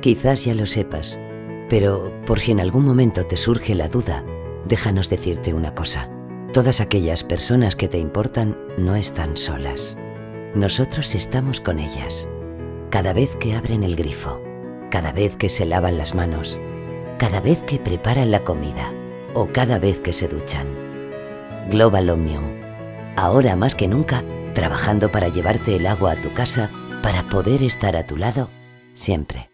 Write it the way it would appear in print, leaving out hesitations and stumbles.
Quizás ya lo sepas, pero por si en algún momento te surge la duda, déjanos decirte una cosa. Todas aquellas personas que te importan no están solas. Nosotros estamos con ellas. Cada vez que abren el grifo, cada vez que se lavan las manos, cada vez que preparan la comida o cada vez que se duchan. Global Omnium. Ahora más que nunca, trabajando para llevarte el agua a tu casa para poder estar a tu lado siempre.